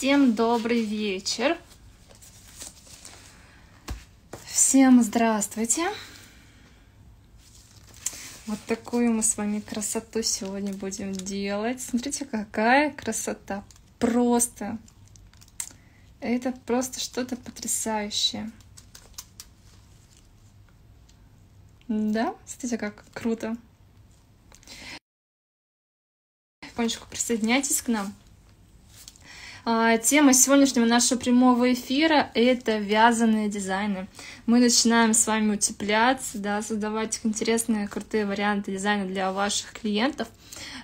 Всем добрый вечер. Всем здравствуйте. Вот такую мы с вами красоту сегодня будем делать. Смотрите, какая красота. Просто. Это просто что-то потрясающее. Да? Смотрите, как круто. Потихонечку присоединяйтесь к нам. Тема сегодняшнего нашего прямого эфира — это вязаные дизайны. Мы начинаем с вами утепляться, да, создавать интересные, крутые варианты дизайна для ваших клиентов,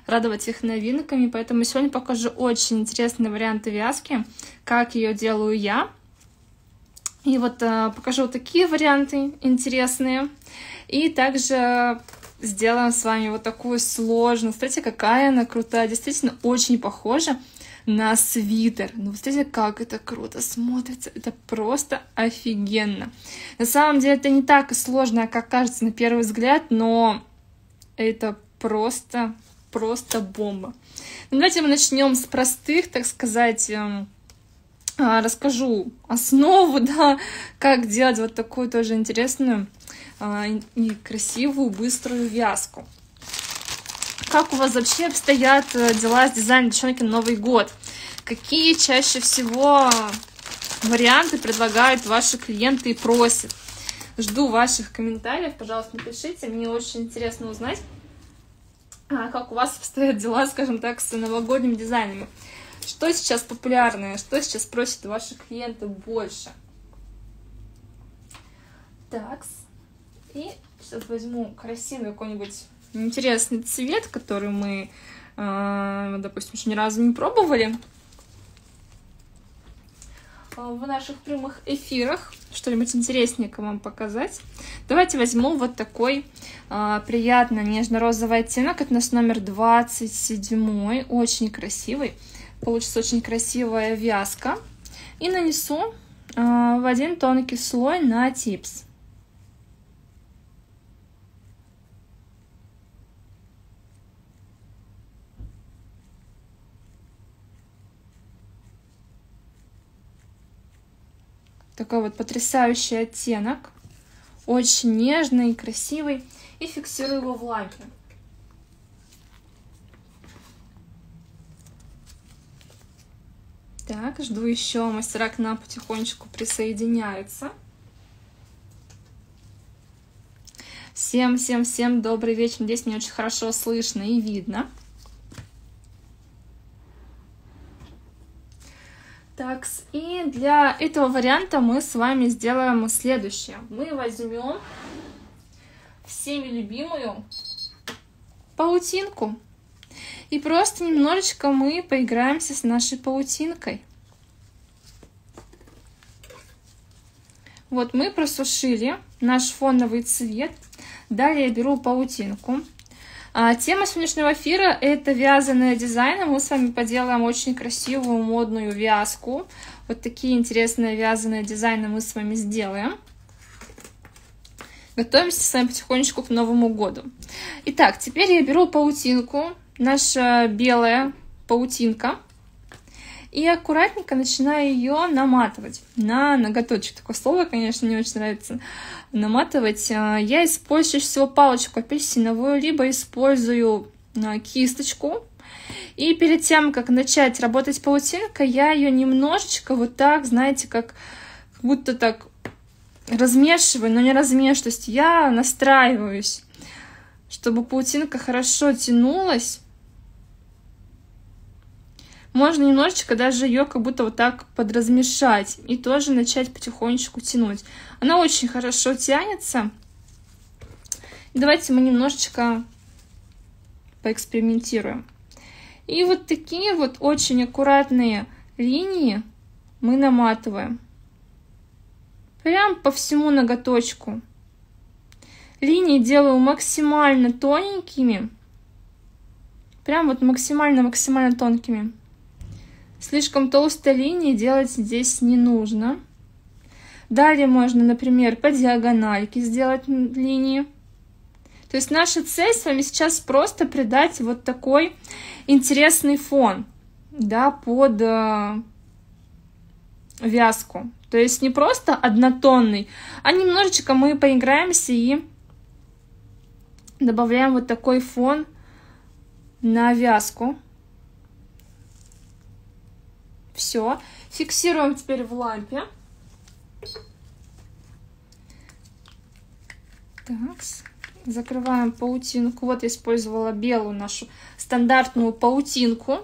радовать их новинками. Поэтому сегодня покажу очень интересные варианты вязки, как ее делаю я. И вот покажу вот такие варианты интересные. И также сделаем с вами вот такую сложную. Смотрите, какая она крутая. Действительно, очень похожа на свитер. Ну, смотрите, как это круто смотрится. Это просто офигенно. На самом деле, это не так сложно, как кажется на первый взгляд, но это просто бомба. Ну, давайте мы начнем с простых, так сказать, расскажу основу, да, как делать вот такую тоже интересную и красивую, быструю вязку. Как у вас вообще обстоят дела с дизайном, девчонки, на Новый год? Какие чаще всего варианты предлагают ваши клиенты и просят? Жду ваших комментариев, пожалуйста, напишите. Мне очень интересно узнать, как у вас обстоят дела, скажем так, с новогодними дизайнами. Что сейчас популярное, что сейчас просят ваши клиенты больше? Так, и сейчас возьму красивый какой-нибудь интересный цвет, который мы, допустим, еще ни разу не пробовали в наших прямых эфирах. Что-нибудь интересненькое вам показать. Давайте возьму вот такой приятно нежно-розовый оттенок. Это наш номер 27. Очень красивый. Получится очень красивая вязка. И нанесу в один тонкий слой на типс. Такой вот потрясающий оттенок, очень нежный и красивый, и фиксирую его в лампе. Так, жду еще, мастера к нам потихонечку присоединяются. Всем добрый вечер, надеюсь, меня очень хорошо слышно и видно. Так, и для этого варианта мы с вами сделаем следующее. Мы возьмем всеми любимую паутинку. И просто немножечко мы поиграемся с нашей паутинкой. Вот мы просушили наш фоновый цвет. Далее я беру паутинку. Тема сегодняшнего эфира — это вязаные дизайны. Мы с вами поделаем очень красивую модную вязку. Вот такие интересные вязаные дизайны мы с вами сделаем. Готовимся с вами потихонечку к Новому году. Итак, теперь я беру паутинку, наша белая паутинка, и аккуратненько начинаю ее наматывать на ноготочек. Такое слово, конечно, мне очень нравится. Наматывать. Я использую чаще всего палочку апельсиновую, либо использую кисточку. И перед тем, как начать работать паутинкой, я ее немножечко вот так, знаете, как будто так размешиваю, но не размешиваю. То есть я настраиваюсь, чтобы паутинка хорошо тянулась. Можно немножечко даже ее как будто вот так подразмешать и тоже начать потихонечку тянуть. Она очень хорошо тянется. Давайте мы немножечко поэкспериментируем. И вот такие вот очень аккуратные линии мы наматываем. Прям по всему ноготочку. Линии делаю максимально тоненькими. Прям вот максимально тонкими. Слишком толстые линии делать здесь не нужно. Далее можно, например, по диагональке сделать линии. То есть наша цель с вами сейчас просто придать вот такой интересный фон, да, под вязку. То есть не просто однотонный, а немножечко мы поиграемся и добавляем вот такой фон на вязку. Все. Фиксируем теперь в лампе. Так, закрываем паутинку. Вот я использовала белую нашу стандартную паутинку.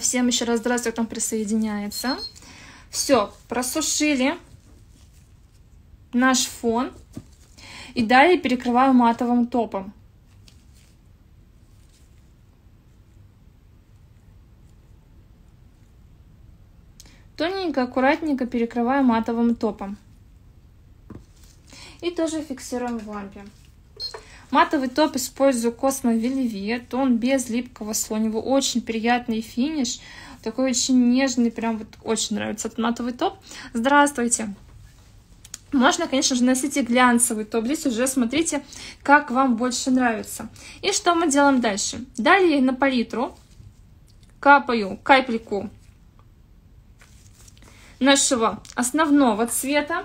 Всем еще раз здравствуйте, кто присоединяется. Все, просушили наш фон и далее перекрываю матовым топом. Тоненько, аккуратненько перекрываю матовым топом. И тоже фиксируем в лампе. Матовый топ использую Cosmo Velvet, он без липкого слоя, у него очень приятный финиш, такой очень нежный, прям вот очень нравится этот матовый топ. Здравствуйте! Можно, конечно же, носить и глянцевый топ, здесь уже смотрите, как вам больше нравится. И что мы делаем дальше? Далее на палитру капаю капельку нашего основного цвета.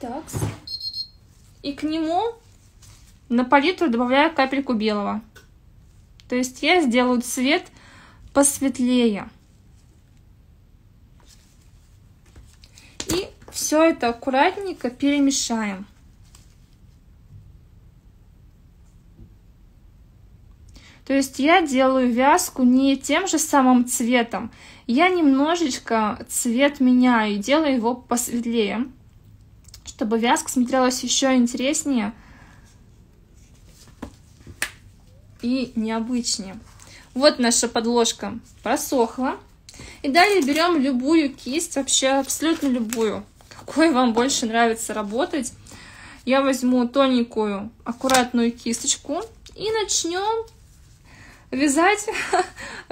Так. И к нему на палитру добавляю капельку белого. То есть я сделаю цвет посветлее. И все это аккуратненько перемешаем. То есть я делаю вязку не тем же самым цветом. Я немножечко цвет меняю и делаю его посветлее, чтобы вязка смотрелась еще интереснее и необычнее. Вот наша подложка просохла. И далее берем любую кисть, вообще абсолютно любую, какой вам больше нравится работать. Я возьму тоненькую, аккуратную кисточку и начнем вязать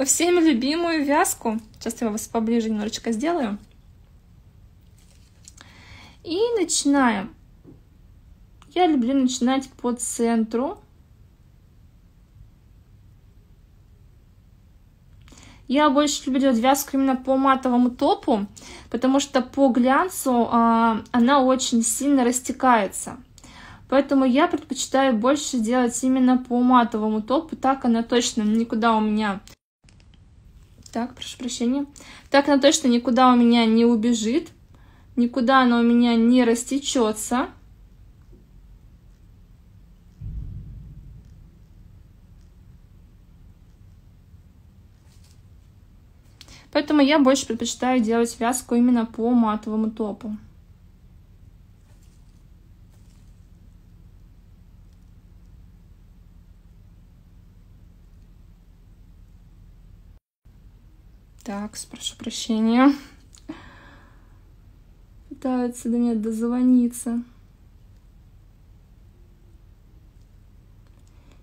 всеми любимую вязку. Сейчас я вас поближе немножечко сделаю. И начинаем. Я люблю начинать по центру. Я больше люблю делать вязку именно по матовому топу, потому что по глянцу она очень сильно растекается. Поэтому я предпочитаю больше делать именно по матовому топу. Так она точно никуда у меня... Так, прошу прощения. Так она точно никуда у меня не убежит. Никуда она у меня не растечется. Поэтому я больше предпочитаю делать вязку именно по матовому топу. Так, прошу прощения. Пытаются до меня дозвониться.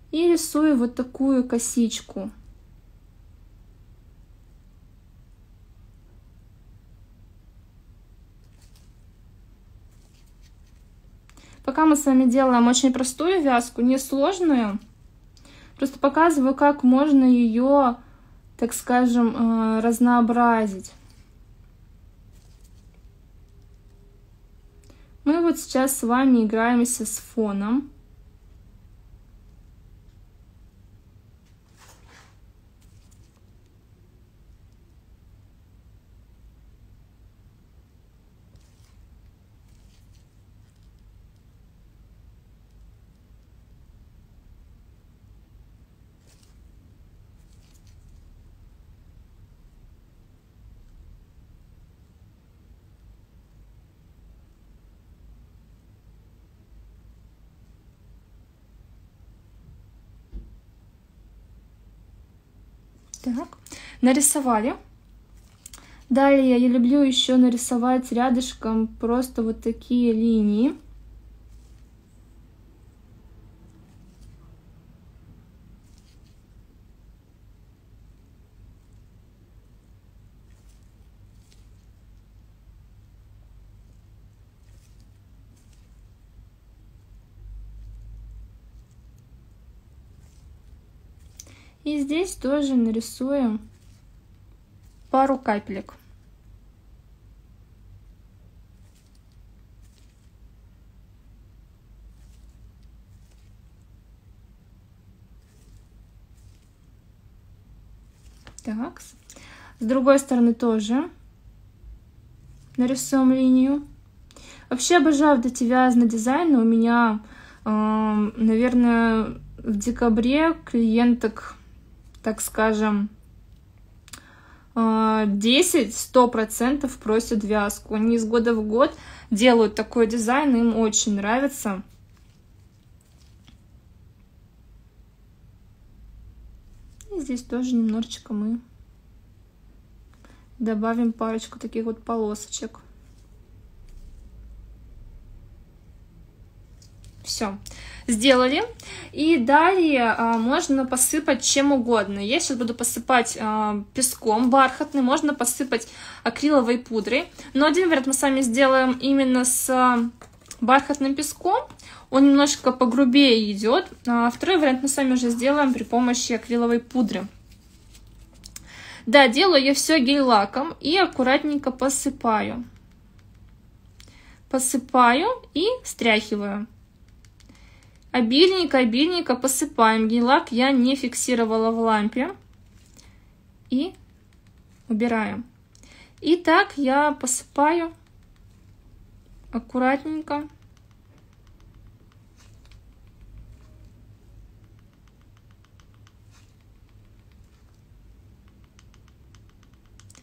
И рисую вот такую косичку. Пока мы с вами делаем очень простую вязку, несложную, просто показываю, как можно ее, так скажем, разнообразить. Мы вот сейчас с вами играемся с фоном. Так, нарисовали. Далее я люблю еще нарисовать рядышком просто вот такие линии. И здесь тоже нарисуем пару капелек. Так, с другой стороны тоже нарисуем линию. Вообще обожаю вот эти вязаные дизайны. У меня, наверное, в декабре клиенток, так скажем, 10-100% просят вязку. Они из года в год делают такой дизайн, им очень нравится. И здесь тоже немножечко мы добавим парочку таких вот полосочек. Все, сделали. И далее можно посыпать чем угодно. Я сейчас буду посыпать песком бархатный, можно посыпать акриловой пудрой. Но один вариант мы с вами сделаем именно с бархатным песком. Он немножко погрубее идет. А второй вариант мы с вами уже сделаем при помощи акриловой пудры. Да, делаю я все гель-лаком и аккуратненько посыпаю. Посыпаю и стряхиваю. Обильненько посыпаем. Гель-лак я не фиксировала в лампе. И убираем. И так я посыпаю аккуратненько.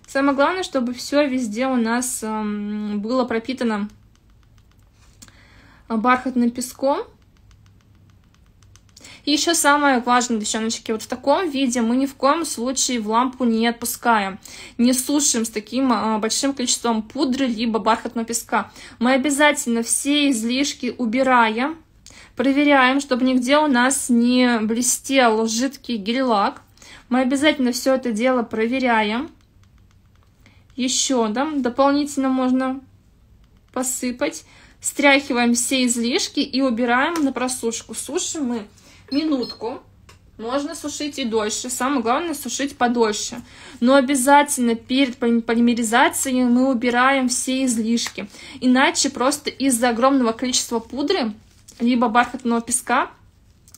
Самое главное, чтобы все везде у нас было пропитано бархатным песком. И еще самое важное, девчоночки, вот в таком виде мы ни в коем случае в лампу не отпускаем, не сушим с таким большим количеством пудры либо бархатного песка. Мы обязательно все излишки убираем, проверяем, чтобы нигде у нас не блестел жидкий гель-лак. Мы обязательно все это дело проверяем. Еще, да, дополнительно можно посыпать. Стряхиваем все излишки и убираем на просушку. Сушим мы минутку, можно сушить и дольше, самое главное сушить подольше, но обязательно перед полимеризацией мы убираем все излишки, иначе просто из-за огромного количества пудры, либо бархатного песка,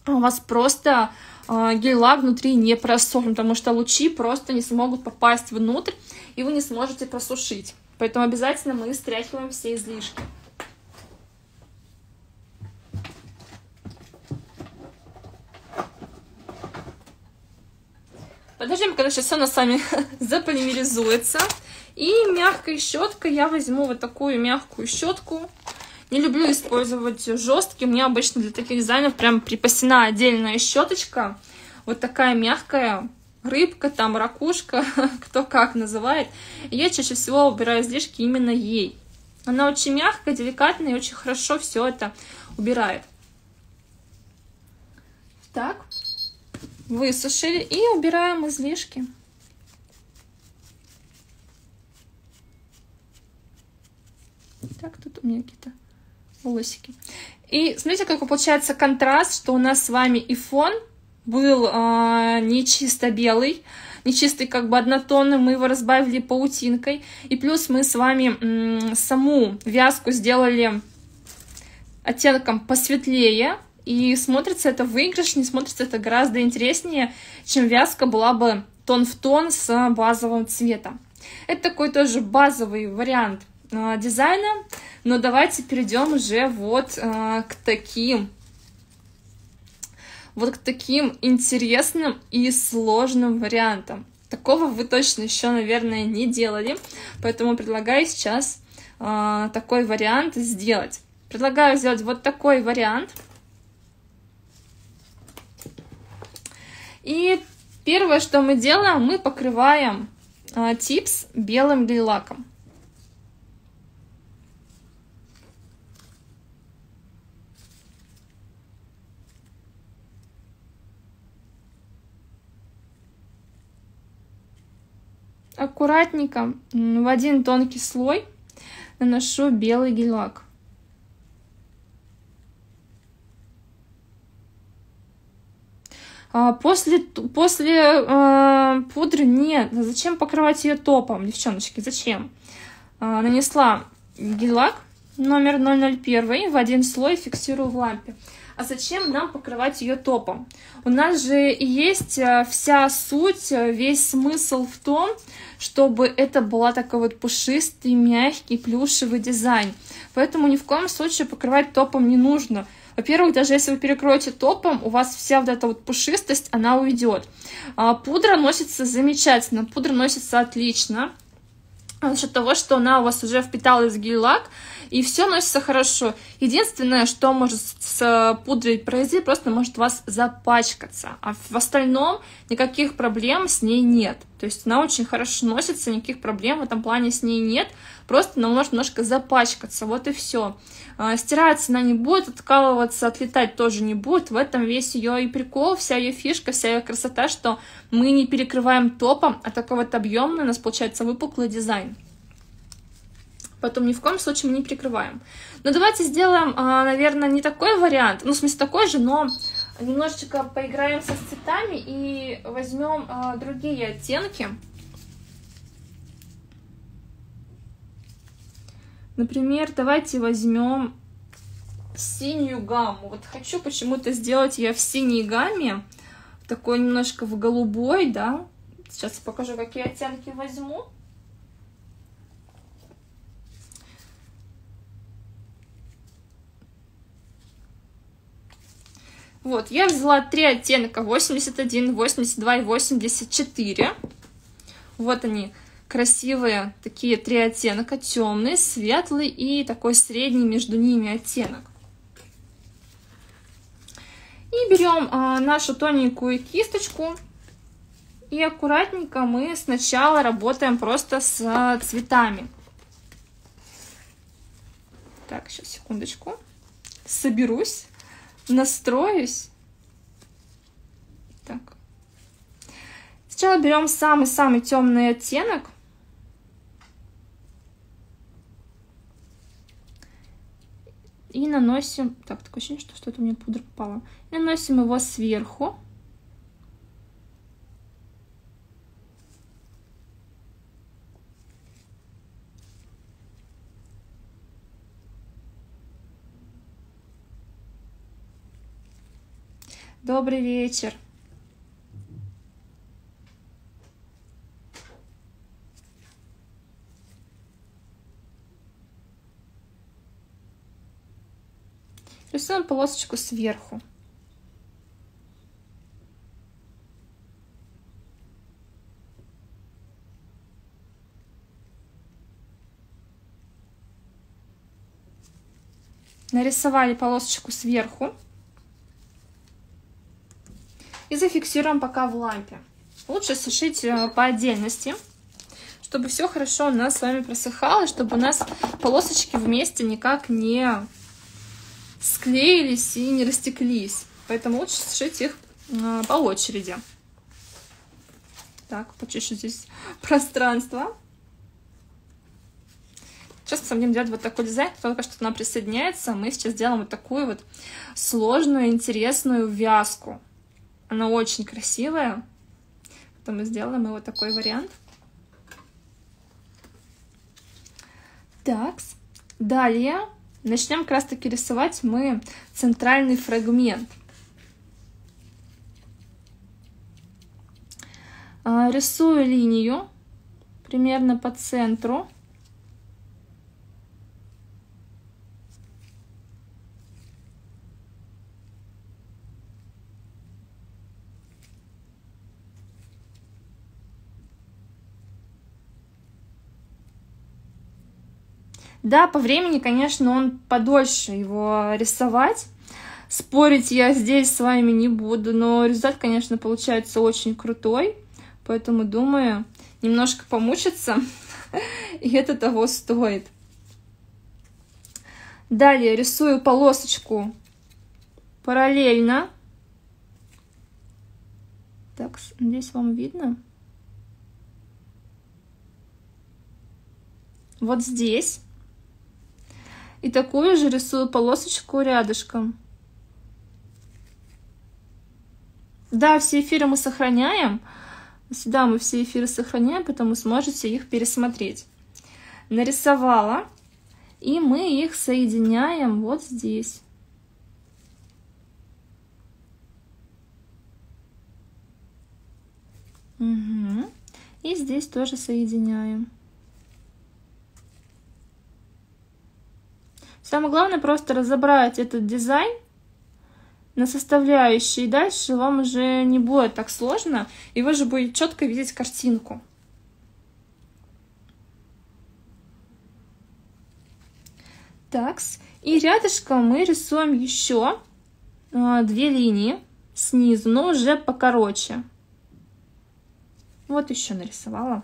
у вас просто гель-лак внутри не просохнет, потому что лучи просто не смогут попасть внутрь, и вы не сможете просушить, поэтому обязательно мы стряхиваем все излишки. Подождем, когда сейчас она с вами заполимеризуется. И мягкой щеткой я возьму вот такую мягкую щетку. Не люблю использовать жесткие. У меня обычно для таких дизайнов прям припасена отдельная щеточка. Вот такая мягкая рыбка, там ракушка, кто как называет. И я чаще всего убираю излишки именно ей. Она очень мягкая, деликатная и очень хорошо все это убирает. Так. Высушили и убираем излишки. Так, тут у меня какие-то волосики. И смотрите, какой получается контраст, что у нас с вами и фон был не чисто белый, не чистый, как бы однотонный, мы его разбавили паутинкой. И плюс мы с вами саму вязку сделали оттенком посветлее. И смотрится это выигрышнее, смотрится это гораздо интереснее, чем вязка была бы тон в тон с базовым цветом. Это такой тоже базовый вариант дизайна, но давайте перейдем уже вот к таким интересным и сложным вариантам. Такого вы точно еще, наверное, не делали, поэтому предлагаю сейчас такой вариант сделать. Предлагаю сделать вот такой вариант. И первое, что мы делаем, мы покрываем типс белым гель-лаком. Аккуратненько в один тонкий слой наношу белый гель-лак. После пудры нет. Зачем покрывать ее топом, девчоночки? Зачем? Нанесла гель-лак номер 001 в один слой, фиксирую в лампе. А зачем нам покрывать ее топом? У нас же и есть вся суть, весь смысл в том, чтобы это была такой вот пушистый, мягкий, плюшевый дизайн. Поэтому ни в коем случае покрывать топом не нужно. Во-первых, даже если вы перекроете топом, у вас вся вот эта вот пушистость, она уйдет. Пудра носится замечательно, пудра носится отлично. За счет того, что она у вас уже впиталась в гель-лак, и все носится хорошо. Единственное, что может с пудрой произойти, просто может у вас запачкаться. А в остальном никаких проблем с ней нет. То есть она очень хорошо носится, никаких проблем в этом плане с ней нет. Просто она может немножко запачкаться, вот и все. Стираться она не будет, откалываться, отлетать тоже не будет. В этом весь ее и прикол, вся ее фишка, вся ее красота, что мы не перекрываем топом, а такой вот объемный у нас получается выпуклый дизайн. Поэтому ни в коем случае мы не перекрываем. Но давайте сделаем, наверное, не такой вариант, ну, в смысле такой же, но немножечко поиграемся с цветами и возьмем другие оттенки. Например, давайте возьмем синюю гамму. Вот хочу почему-то сделать я в синей гамме, такой немножко в голубой, да. Сейчас я покажу, какие оттенки возьму. Вот, я взяла три оттенка, 81, 82 и 84. Вот они, красивые такие три оттенка, темный, светлый и такой средний между ними оттенок. И берем нашу тоненькую кисточку и аккуратненько мы сначала работаем просто с цветами. Так, сейчас, секундочку, соберусь. Настроюсь. Так. Сначала берем самый-самый темный оттенок. И наносим... Так, такое ощущение, что что-то у меня пудра попала. И наносим его сверху. Добрый вечер. Рисуем полосочку сверху. Нарисовали полосочку сверху. И зафиксируем пока в лампе. Лучше сушить по отдельности, чтобы все хорошо у нас с вами просыхало, чтобы у нас полосочки вместе никак не склеились и не растеклись. Поэтому лучше сушить их по очереди. Так, почищу здесь пространство. Сейчас мы будем делать вот такой дизайн, только что нам присоединяется. Мы сейчас делаем вот такую вот сложную, интересную вязку. Она очень красивая, потом мы сделаем его такой вариант. Так, далее начнем как раз таки рисовать мы центральный фрагмент. Рисую линию примерно по центру. Да, по времени, конечно, он подольше его рисовать. Спорить я здесь с вами не буду, но результат, конечно, получается очень крутой. Поэтому, думаю, немножко помучиться, и это того стоит. Далее рисую полосочку параллельно. Так, надеюсь, вам видно. Вот здесь. И такую же рисую полосочку рядышком. Да, все эфиры мы сохраняем. Всегда мы все эфиры сохраняем, поэтому сможете их пересмотреть. Нарисовала. И мы их соединяем вот здесь. Угу. И здесь тоже соединяем. Самое главное просто разобрать этот дизайн на составляющие, и дальше вам уже не будет так сложно, и вы же будете четко видеть картинку. Такс. И рядышком мы рисуем еще две линии снизу, но уже покороче. Вот еще нарисовала.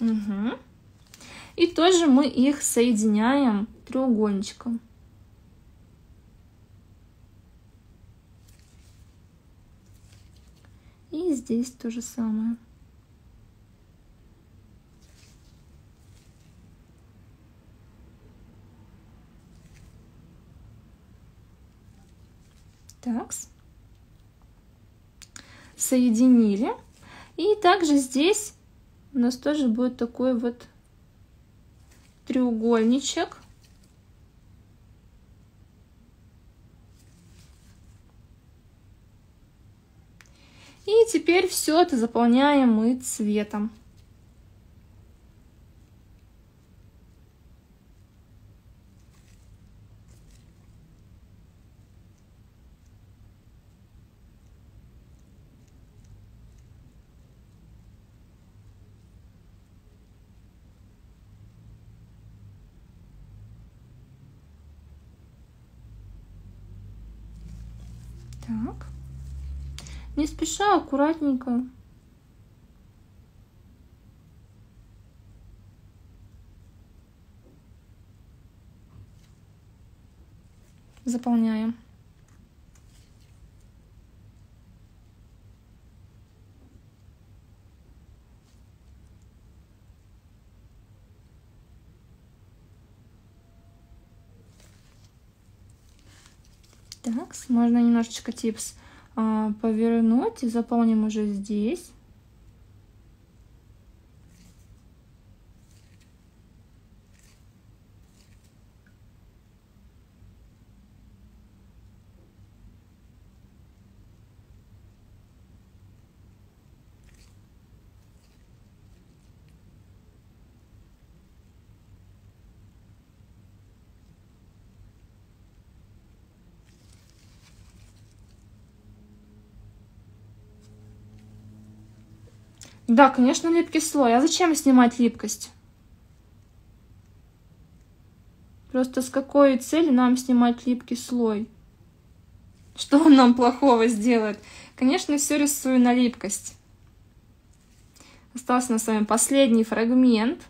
Угу. И тоже мы их соединяем треугольничком. И здесь то же самое. Такс. Соединили. И также здесь у нас тоже будет такой вот треугольничек. И теперь все это заполняем мы цветом. Так, не спеша, аккуратненько. Заполняем. Так, можно немножечко типс повернуть и заполним уже здесь. Да, конечно, липкий слой. А зачем снимать липкость? Просто с какой цели нам снимать липкий слой? Что он нам плохого сделает? Конечно, все рисую на липкость. Остался у нас с вами последний фрагмент.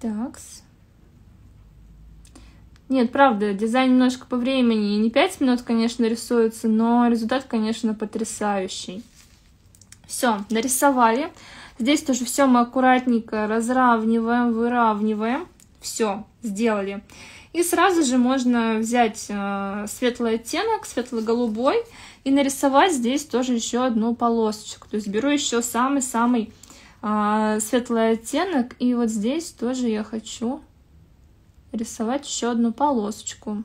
Такс. Нет, правда, дизайн немножко по времени. Не 5 минут, конечно, рисуется, но результат, конечно, потрясающий. Все, нарисовали. Здесь тоже все мы аккуратненько разравниваем, выравниваем. Все, сделали. И сразу же можно взять светлый оттенок, светло-голубой, и нарисовать здесь тоже еще одну полосочку. То есть беру еще самый-самый светлый оттенок, и вот здесь тоже я хочу рисовать еще одну полосочку.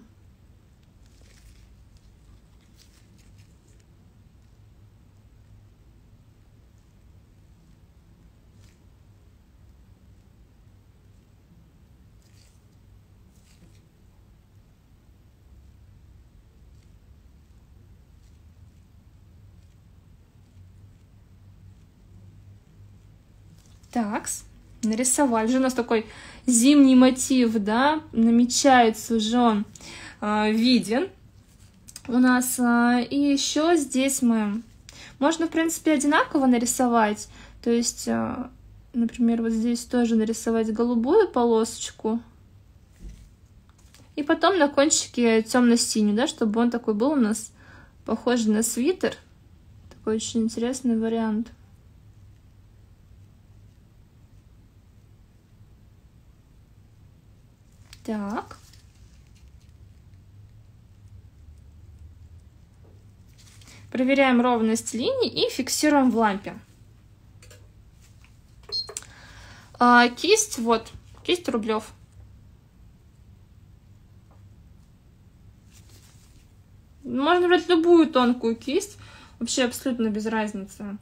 Такс. Нарисовали. Уже у нас такой зимний мотив, да, намечается, уже он виден у нас. И еще здесь мы... Можно, в принципе, одинаково нарисовать. То есть, например, вот здесь тоже нарисовать голубую полосочку. И потом на кончике темно-синюю, да, чтобы он такой был у нас похож на свитер. Такой очень интересный вариант. Так. Проверяем ровность линий и фиксируем в лампе. Кисть, вот, кисть Рублев. Можно брать любую тонкую кисть, вообще абсолютно без разницы.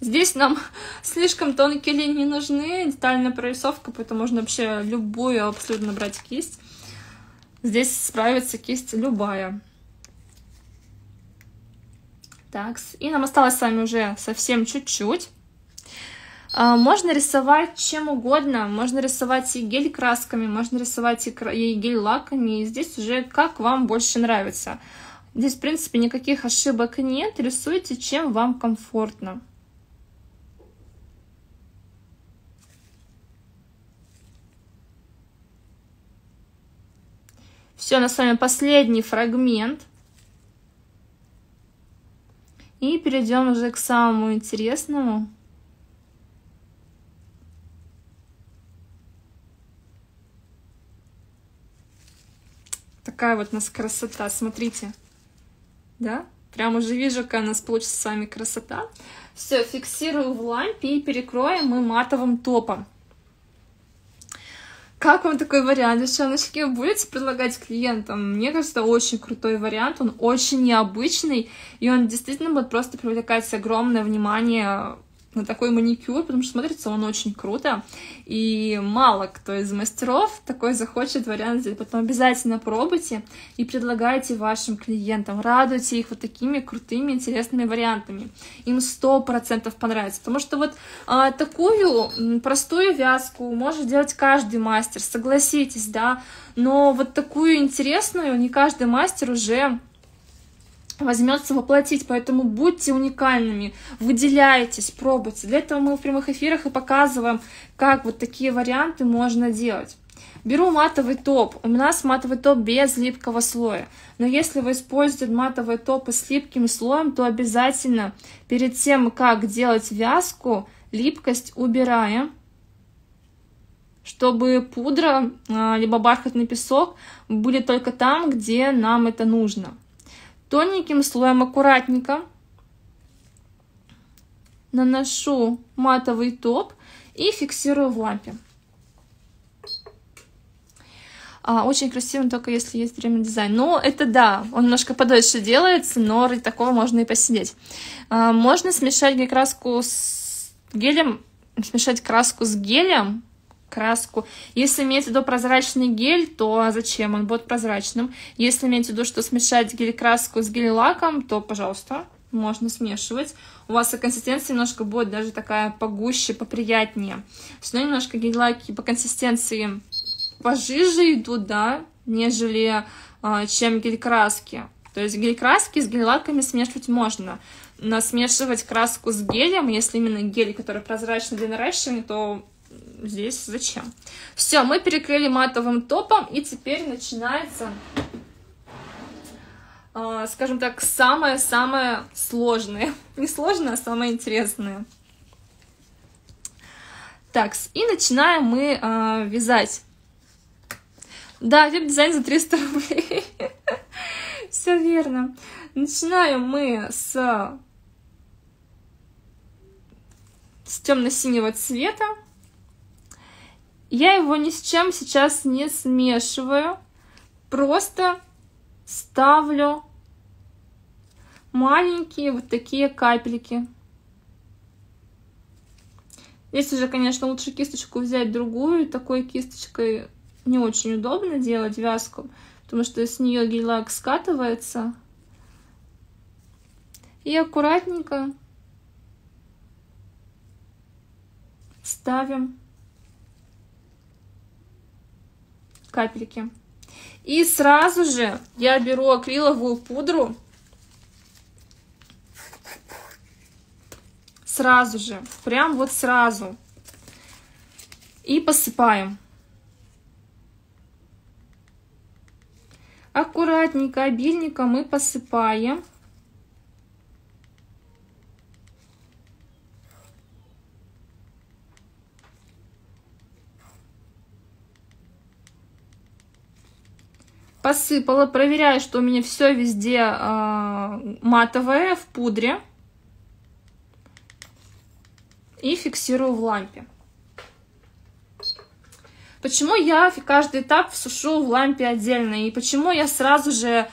Здесь нам слишком тонкие линии нужны, детальная прорисовка, поэтому можно вообще любую абсолютно брать кисть. Здесь справится кисть любая. Так, и нам осталось с вами уже совсем чуть-чуть. Можно рисовать чем угодно, можно рисовать и гель красками, можно рисовать и гель лаками, и здесь уже как вам больше нравится. Здесь, в принципе, никаких ошибок нет, рисуйте, чем вам комфортно. Все, у нас с вами последний фрагмент. И перейдем уже к самому интересному. Такая вот у нас красота, смотрите. Да? Прям уже вижу, какая у нас получится с вами красота. Все, фиксирую в лампе и перекроем мы матовым топом. Как вам такой вариант, девчоночки, будете предлагать клиентам? Мне кажется, очень крутой вариант, он очень необычный, и он действительно будет просто привлекать огромное внимание на такой маникюр, потому что смотрится он очень круто, и мало кто из мастеров такой захочет вариант сделать, поэтому обязательно пробуйте и предлагайте вашим клиентам, радуйте их вот такими крутыми, интересными вариантами, им 100% понравится, потому что вот такую простую вязку может делать каждый мастер, согласитесь, да, но вот такую интересную не каждый мастер уже возьмется воплотить, поэтому будьте уникальными, выделяйтесь, пробуйте. Для этого мы в прямых эфирах и показываем, как вот такие варианты можно делать. Беру матовый топ, у нас матовый топ без липкого слоя, но если вы используете матовые топы с липким слоем, то обязательно перед тем, как делать вязку, липкость убираем, чтобы пудра, либо бархатный песок были только там, где нам это нужно. Тоненьким слоем аккуратненько наношу матовый топ и фиксирую в лампе. Очень красиво, только если есть время дизайн. Ну, это да, он немножко подольше делается, но ради такого можно и посидеть. Можно смешать краску с гелем, Если имеете в виду прозрачный гель, то зачем он будет прозрачным? Если имеете в виду, что смешать гель-краску с гель-лаком, то, пожалуйста, можно смешивать. У вас и консистенция немножко будет даже такая погуще, поприятнее. Все равно немножко гель-лаки по консистенции пожиже идут, да, нежели чем гель-краски. То есть гель-краски с гель-лаками смешивать можно. Но смешивать краску с гелем, если именно гель, который прозрачный для наращивания, то здесь зачем? Все, мы перекрыли матовым топом, и теперь начинается, скажем так, самое-самое сложное. Не сложное, а самое интересное. Так, и начинаем мы вязать. Да, веб-дизайн за 300 рублей. Все верно. Начинаем мы с темно-синего цвета. Я его ни с чем сейчас не смешиваю, просто ставлю маленькие вот такие капельки. Здесь уже, конечно, лучше кисточку взять другую, такой кисточкой не очень удобно делать вязку, потому что с нее гель-лак скатывается. И аккуратненько ставим капельки. И сразу же я беру акриловую пудру. Сразу же. Прям вот сразу. И посыпаем. Аккуратненько, обильненько мы посыпаем. посыпала, проверяю, что у меня все везде матовое, в пудре. И фиксирую в лампе. Почему я каждый этап сушу в лампе отдельно? И почему я сразу же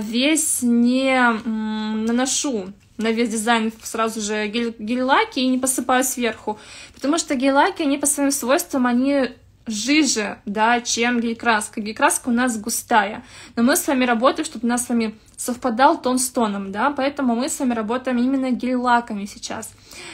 весь не наношу на весь дизайн сразу же гель-лаки и не посыпаю сверху? Потому что гель-лаки, они по своим свойствам, они жиже, да, чем гель-краска. Гель-краска у нас густая, но мы с вами работаем, чтобы у нас с вами совпадал тон с тоном, да, поэтому мы с вами работаем именно гель-лаками сейчас.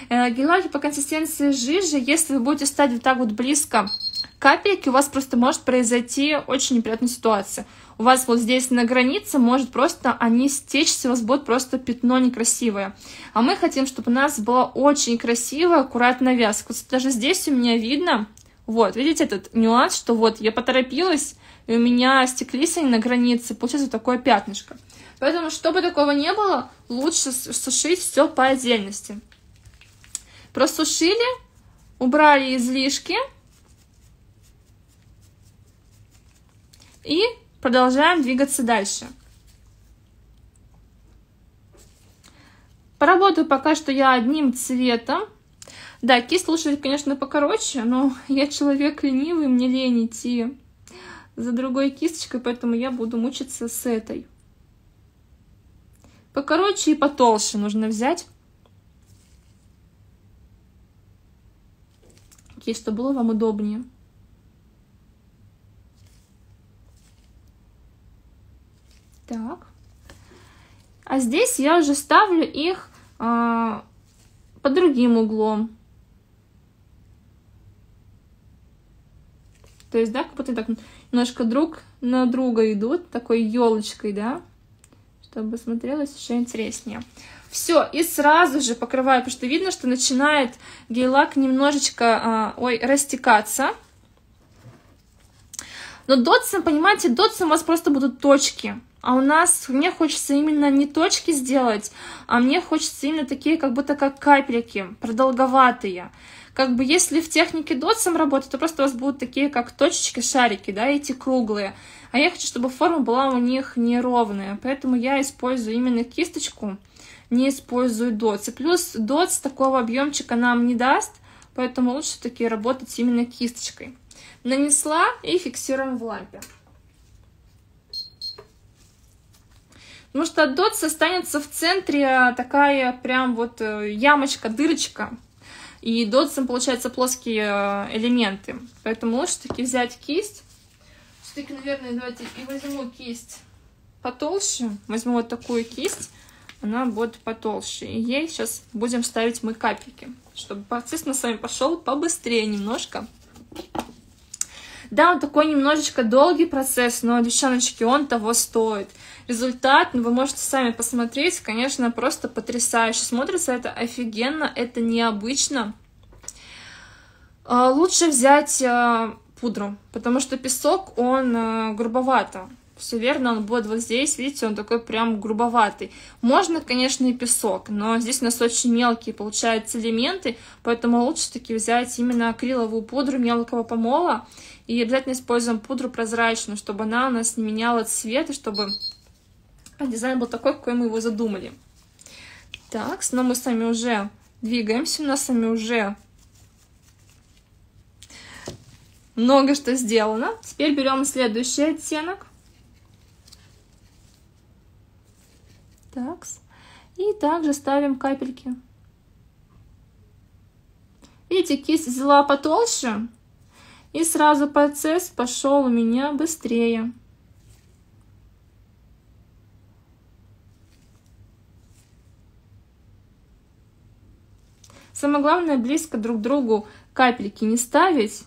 Гель-лаки по консистенции жиже, если вы будете ставить вот так вот близко капельки, у вас просто может произойти очень неприятная ситуация. У вас вот здесь на границе может просто они стечься, у вас будет просто пятно некрасивое. А мы хотим, чтобы у нас была очень красивая, аккуратная вязка. Вот даже здесь у меня видно. Вот, видите этот нюанс, что вот я поторопилась, и у меня стеклись они на границе, получилось вот такое пятнышко. Поэтому, чтобы такого не было, лучше сушить все по отдельности. Просушили, убрали излишки. И продолжаем двигаться дальше. Поработаю пока что я одним цветом. Да, кисть лучше, конечно, покороче, но я человек ленивый, мне лень идти за другой кисточкой, поэтому я буду мучиться с этой. Покороче и потолще нужно взять. Окей, чтобы было вам удобнее. Так. А здесь я уже ставлю их под другим углом. То есть, да, как будто так немножко друг на друга идут, такой елочкой, да, чтобы смотрелось еще интереснее. Все, и сразу же покрываю, потому что видно, что начинает гель-лак немножечко растекаться. Но дотсом, понимаете, дотсом у вас просто будут точки. А у нас, мне хочется именно не точки сделать, а мне хочется именно такие, как будто как капельки, продолговатые. Как бы если в технике дотсом работать, то просто у вас будут такие, как точечки, шарики, да, эти круглые. А я хочу, чтобы форма была у них неровная, поэтому я использую именно кисточку, не использую дотс. И плюс дотс такого объемчика нам не даст, поэтому лучше все-таки работать именно кисточкой. Нанесла и фиксируем в лампе. Потому что от дотса останется в центре такая прям вот ямочка, дырочка. И дотсом получаются плоские элементы. Поэтому лучше таки взять кисть. Все-таки, наверное, давайте и возьму кисть потолще. Возьму вот такую кисть. Она будет потолще. И ей сейчас будем ставить мы капельки. Чтобы процесс с вами пошел побыстрее немножко. Да, он такой немножечко долгий процесс, но, девчоночки, он того стоит. Результат, ну, вы можете сами посмотреть, конечно, просто потрясающе смотрится, это офигенно, это необычно. Лучше взять пудру, потому что песок, он грубовато. Все верно, он будет вот здесь, видите, он такой прям грубоватый. Можно, конечно, и песок, но здесь у нас очень мелкие, получаются, элементы, поэтому лучше таки взять именно акриловую пудру мелкого помола. И обязательно используем пудру прозрачную, чтобы она у нас не меняла цвет, и чтобы дизайн был такой, какой мы его задумали. Так, но мы с вами уже двигаемся, у нас с вами уже много что сделано. Теперь берем следующий оттенок. Так, и также ставим капельки. Видите, кисть взяла потолще, и сразу процесс пошел у меня быстрее. Самое главное, близко друг к другу капельки не ставить,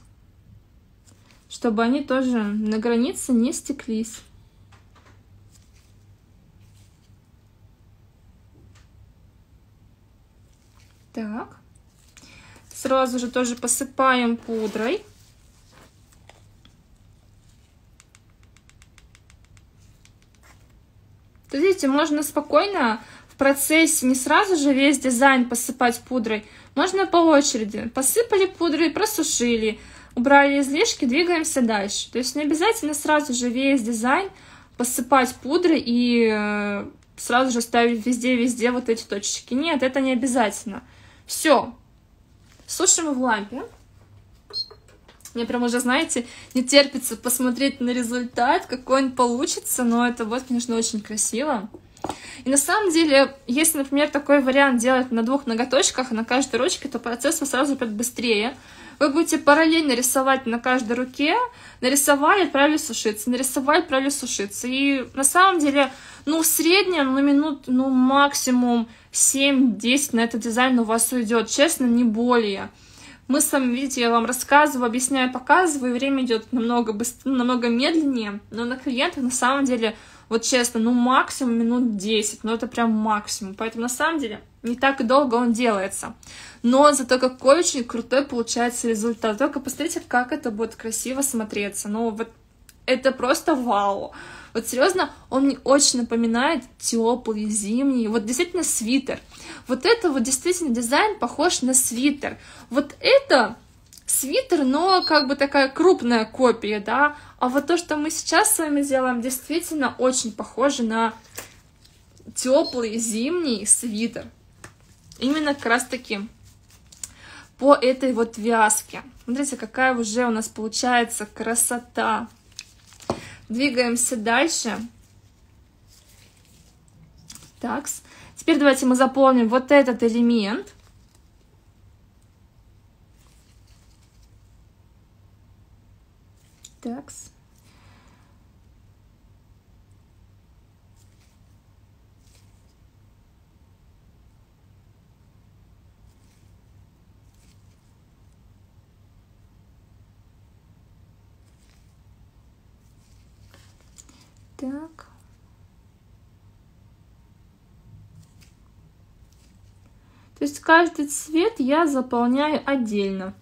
чтобы они тоже на границе не стеклись. Так, сразу же тоже посыпаем пудрой. То, видите, можно спокойно в процессе не сразу же весь дизайн посыпать пудрой. Можно по очереди. Посыпали пудрой, просушили, убрали излишки, двигаемся дальше. То есть не обязательно сразу же весь дизайн посыпать пудрой и сразу же ставить везде-везде вот эти точечки. Нет, это не обязательно. Все. Сушим в лампе. Мне прям уже, знаете, не терпится посмотреть на результат, какой он получится, но это вот, конечно, очень красиво. И на самом деле, если, например, такой вариант делать на двух ноготочках, на каждой ручке, то процесс сразу идет быстрее. Вы будете параллельно рисовать на каждой руке, нарисовали, отправили сушиться, нарисовали, отправили сушиться. И на самом деле, ну, в среднем, ну, минут, ну, максимум 7-10 на этот дизайн у вас уйдет, честно, не более. Мы с вами, видите, я вам рассказываю, объясняю, показываю, время идет намного быстрее, намного медленнее, но на клиентах, на самом деле, вот честно, ну, максимум минут 10, но это прям максимум, поэтому, на самом деле, не так и долго он делается, но зато какой очень крутой получается результат, только посмотрите, как это будет красиво смотреться, ну, вот это просто вау, вот серьезно, он мне очень напоминает теплый, зимний, вот действительно свитер. Вот это вот действительно дизайн похож на свитер. Вот это свитер, но как бы такая крупная копия, да. А вот то, что мы сейчас с вами делаем, действительно очень похоже на теплый зимний свитер. Именно как раз таки по этой вот вязке. Смотрите, какая уже у нас получается красота. Двигаемся дальше. Такс. Теперь давайте мы заполним вот этот элемент. Так. Так. То есть каждый цвет я заполняю отдельно.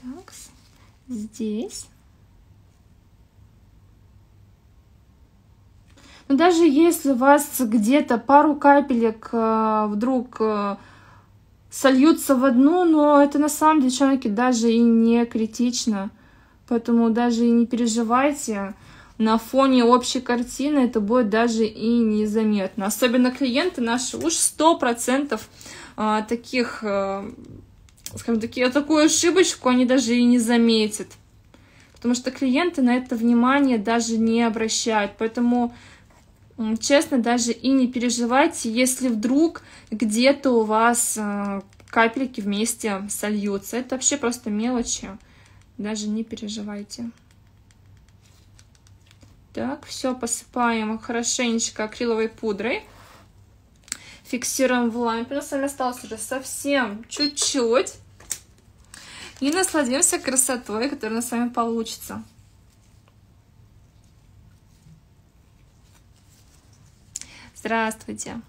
Так, здесь. Но даже если у вас где-то пару капелек вдруг сольются в одну, но это на самом деле, девчонки, даже и не критично. Поэтому даже и не переживайте. На фоне общей картины это будет даже и незаметно. Особенно клиенты наши уж 100% таких... Скажем так, такую ошибочку они даже и не заметят, потому что клиенты на это внимание даже не обращают, поэтому, честно, даже и не переживайте, если вдруг где-то у вас капельки вместе сольются, это вообще просто мелочи, даже не переживайте. Так, все, посыпаем хорошенечко акриловой пудрой. Фиксируем в лампе. У нас с вами осталось уже совсем чуть-чуть. И насладимся красотой, которая у нас с вами получится. Здравствуйте.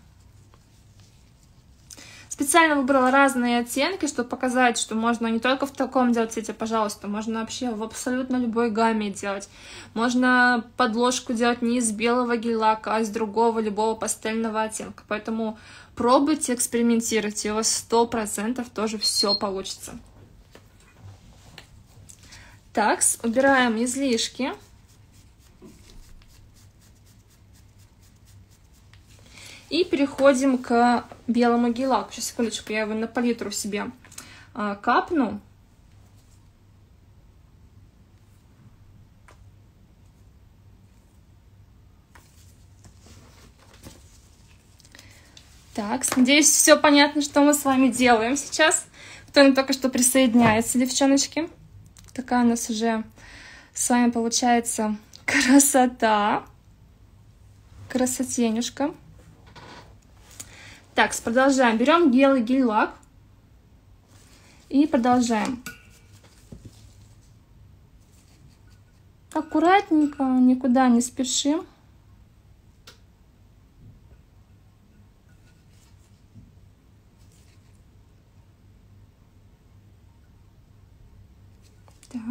Специально выбрала разные оттенки, чтобы показать, что можно не только в таком делать, кстати, пожалуйста, можно вообще в абсолютно любой гамме делать. Можно подложку делать не из белого гель-лака, а из другого, любого пастельного оттенка. Поэтому пробуйте, экспериментируйте, и у вас 100% тоже все получится. Так, убираем излишки. И переходим к белому гель-лаку. Сейчас, секундочку, я его на палитру себе капну. Так, надеюсь, все понятно, что мы с вами делаем сейчас. Кто-то только что присоединяется, девчоночки. Такая у нас уже с вами получается красота. Красотенюшка. Так, продолжаем. Берем гель-лак. И продолжаем. Аккуратненько, никуда не спешим. Так.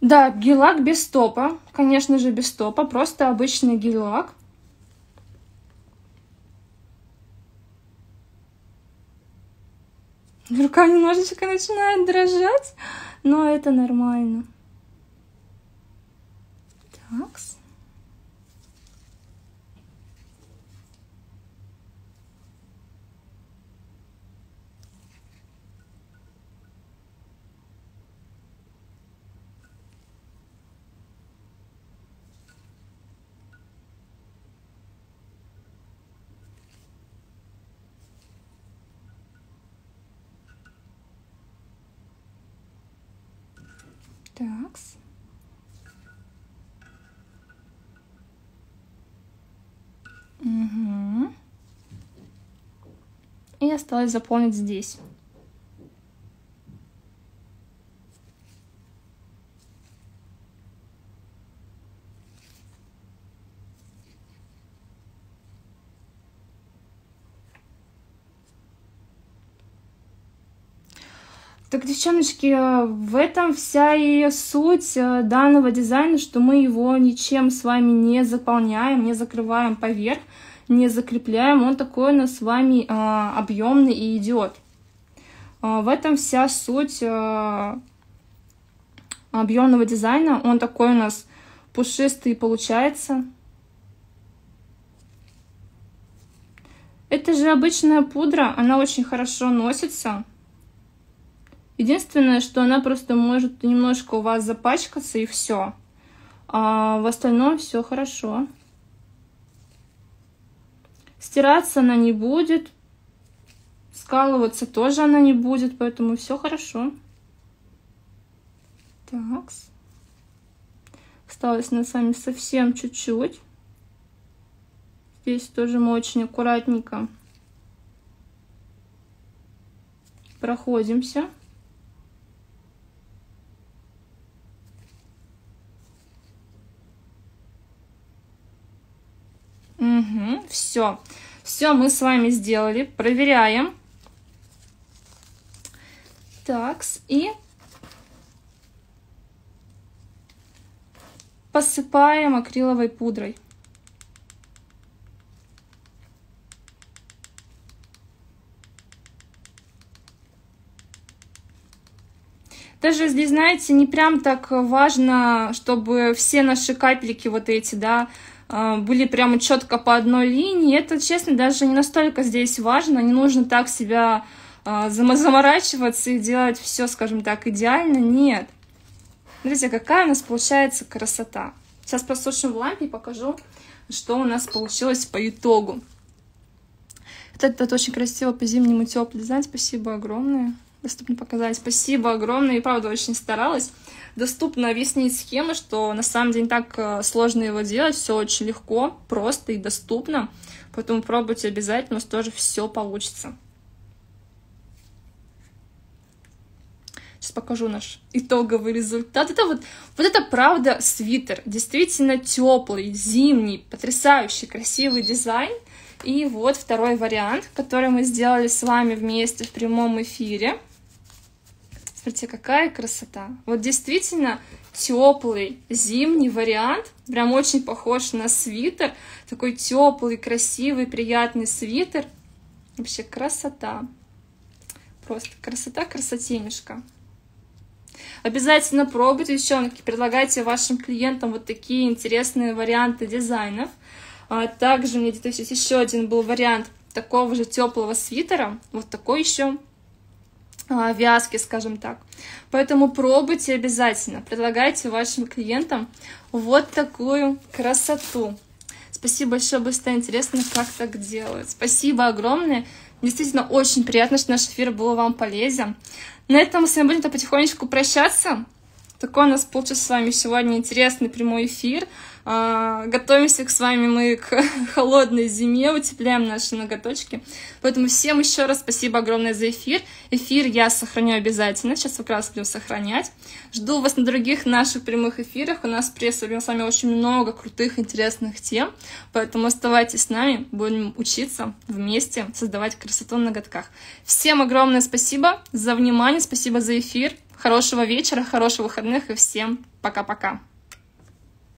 Да, гель-лак без топа, конечно же, без топа, просто обычный гель-лак. Рука немножечко начинает дрожать, но это нормально. Так. Так. Угу. И осталось заполнить здесь. Так, девчоночки, в этом вся и суть данного дизайна, что мы его ничем с вами не заполняем, не закрываем поверх, не закрепляем. Он такой у нас с вами объемный и идет. В этом вся суть объемного дизайна. Он такой у нас пушистый получается. Это же обычная пудра, она очень хорошо носится. Единственное, что она просто может немножко у вас запачкаться, и все. А в остальном все хорошо. Стираться она не будет. Скалываться тоже она не будет, поэтому все хорошо. Так. Осталось на самом деле совсем чуть-чуть. Здесь тоже мы очень аккуратненько проходимся. Угу, все. Все мы с вами сделали. Проверяем. Так, и посыпаем акриловой пудрой. Даже здесь, знаете, не прям так важно, чтобы все наши капельки вот эти, да, были прямо четко по одной линии. Это, честно, даже не настолько здесь важно. Не нужно так себя заморачиваться и делать все, скажем так, идеально. Нет. Смотрите, какая у нас получается красота. Сейчас просушим в лампе и покажу, что у нас получилось по итогу. Это очень красиво, по-зимнему теплый дизайн. Спасибо огромное. Доступно показать. Спасибо огромное. И правда, очень старалась. Доступно объяснить схему, что на самом деле не так сложно его делать. Все очень легко, просто и доступно. Поэтому пробуйте обязательно, у вас тоже все получится. Сейчас покажу наш итоговый результат. Это вот это правда свитер. Действительно теплый, зимний, потрясающий, красивый дизайн. И вот второй вариант, который мы сделали с вами вместе в прямом эфире. Смотрите, какая красота. Вот действительно теплый зимний вариант. Прям очень похож на свитер. Такой теплый, красивый, приятный свитер. Вообще красота. Просто красота, красотенюшка. Обязательно пробуйте, девчонки. Предлагайте вашим клиентам вот такие интересные варианты дизайнов. Также у меня где-то сейчас еще один был вариант такого же теплого свитера. Вот такой еще вязки, скажем так. Поэтому пробуйте обязательно. Предлагайте вашим клиентам вот такую красоту. Спасибо большое, быстро интересно, как так делают. Спасибо огромное. Действительно, очень приятно, что наш эфир был вам полезен. На этом мы с вами будем потихонечку прощаться. Такой у нас получился с вами сегодня интересный прямой эфир. Готовимся с вами мы к холодной зиме, утепляем наши ноготочки. Поэтому всем еще раз спасибо огромное за эфир. Эфир я сохраню обязательно, сейчас как раз будем сохранять. Жду вас на других наших прямых эфирах. У нас сегодня с вами очень много крутых, интересных тем. Поэтому оставайтесь с нами, будем учиться вместе создавать красоту на ноготках. Всем огромное спасибо за внимание, спасибо за эфир. Хорошего вечера, хороших выходных и всем пока-пока.